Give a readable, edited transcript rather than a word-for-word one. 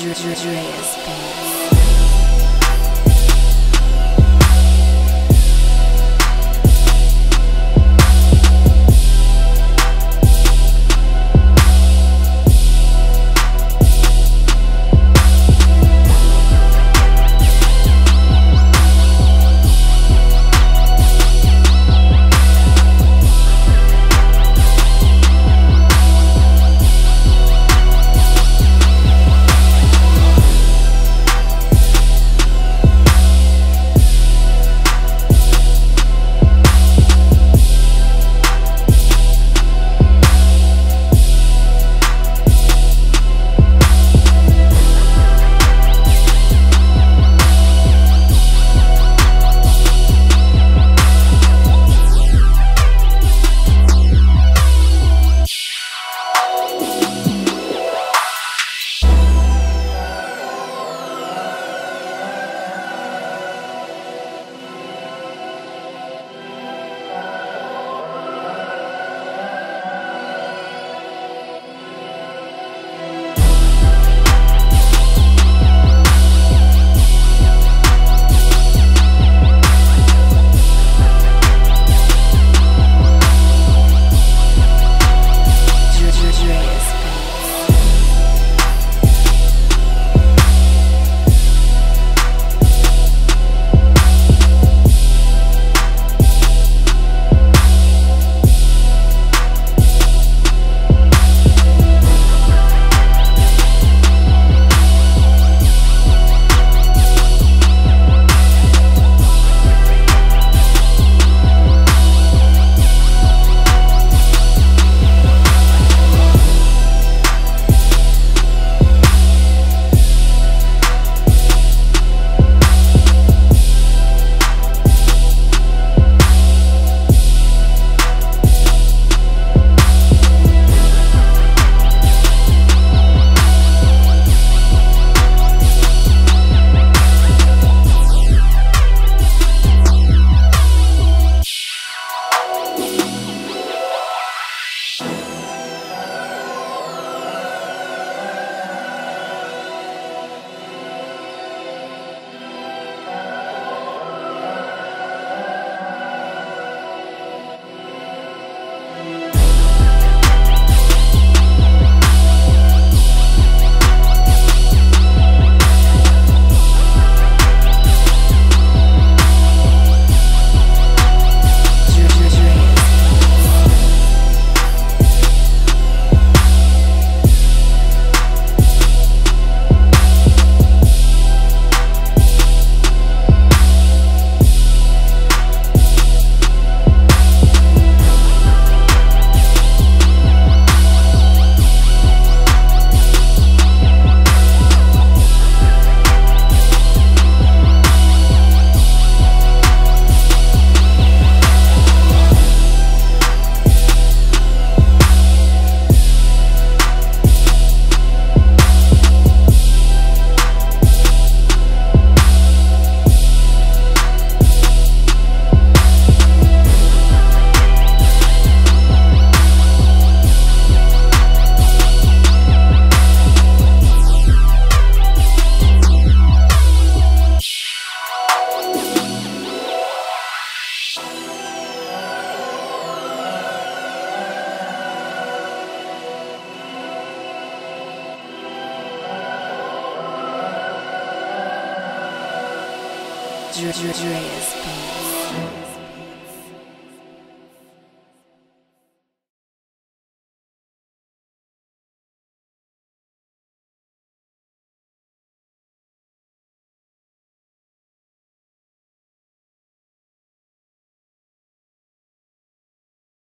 Drea's Drea's Band.